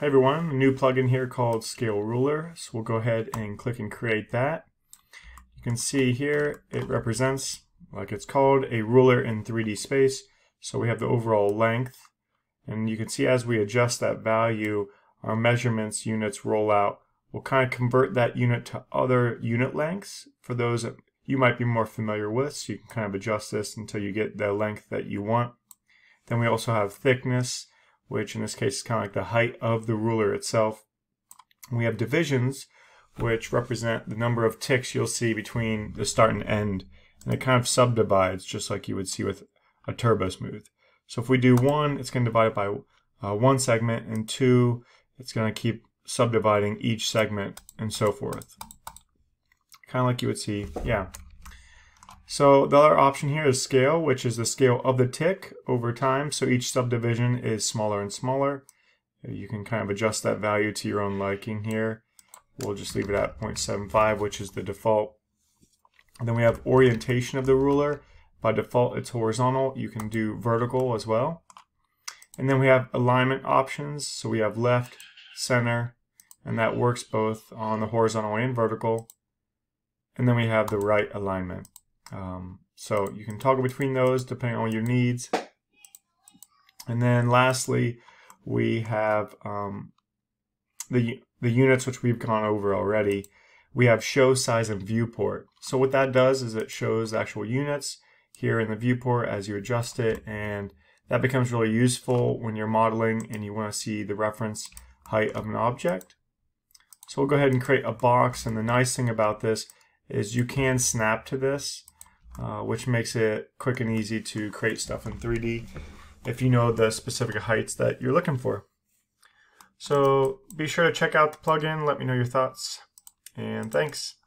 Hey everyone, a new plugin here called Scale Ruler. So we'll go ahead and click and create that. You can see here it represents, like it's called, a ruler in 3D space. So we have the overall length, and you can see as we adjust that value, our measurements units roll out. We'll kind of convert that unit to other unit lengths for those that you might be more familiar with. So you can kind of adjust this until you get the length that you want. Then we also have thickness, which in this case is kind of like the height of the ruler itself. We have divisions, which represent the number of ticks you'll see between the start and end. And it kind of subdivides, just like you would see with a TurboSmooth. So if we do 1, it's going to divide it by one segment, and 2, it's going to keep subdividing each segment, and so forth. Kind of like you would see, yeah. So the other option here is scale, which is the scale of the tick over time. So each subdivision is smaller and smaller. You can kind of adjust that value to your own liking here. We'll just leave it at 0.75, which is the default. And then we have orientation of the ruler. By default, it's horizontal. You can do vertical as well. And then we have alignment options. So we have left, center, and that works both on the horizontal and vertical. And then we have the right alignment. So you can toggle between those depending on your needs. And then lastly, we have the units, which we've gone over already. We have show, size, and viewport. So what that does is it shows actual units here in the viewport as you adjust it, and that becomes really useful when you're modeling and you want to see the reference height of an object. So we'll go ahead and create a box, and the nice thing about this is you can snap to this, which makes it quick and easy to create stuff in 3D if you know the specific heights that you're looking for. So be sure to check out the plugin, let me know your thoughts, and thanks.